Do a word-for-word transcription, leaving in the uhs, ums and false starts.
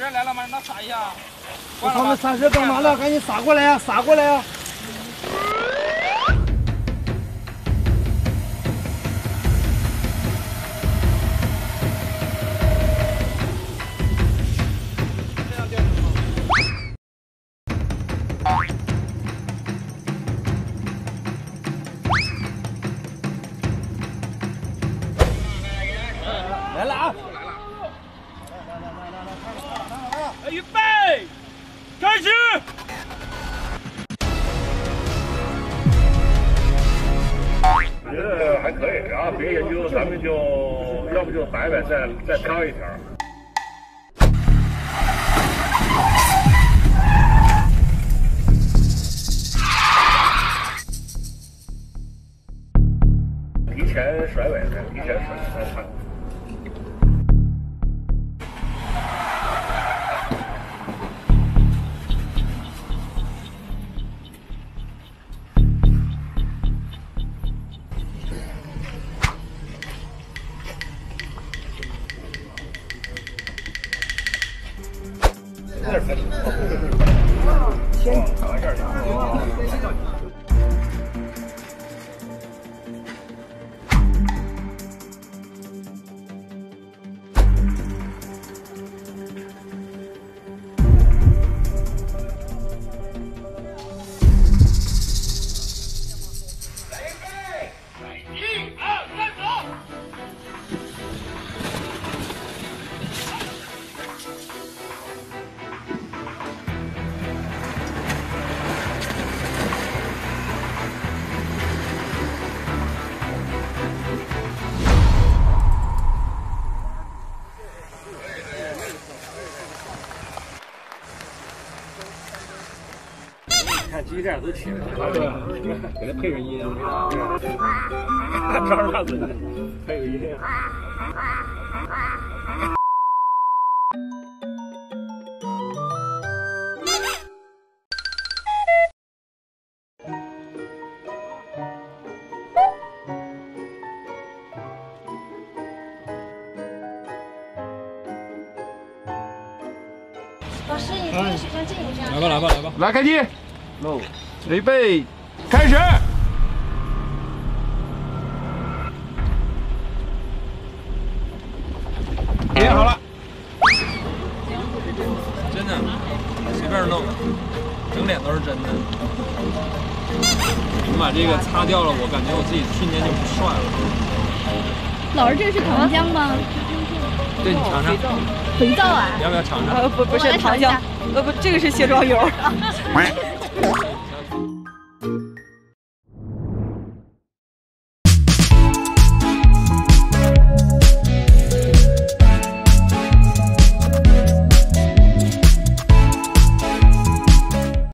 人来了，马上他撒一下。他们三十干嘛了？赶紧撒过来呀、啊！撒过来呀、啊！ 再再挑一条。提前甩尾的，提前甩来看。鸡蛋都起来了，给他配个音，张大嘴，配个音。老师，你这个水上镜一下。来吧，来吧，来吧，来开机。 No， 预备，开始！别好了，真的，随便弄，整脸都是真的。你把这个擦掉了，我感觉我自己瞬间就不帅了。老师，这是糖浆吗？对，你尝尝。肥皂啊？要不要尝尝？呃，不，不是糖浆，呃，不，这个是卸妆油。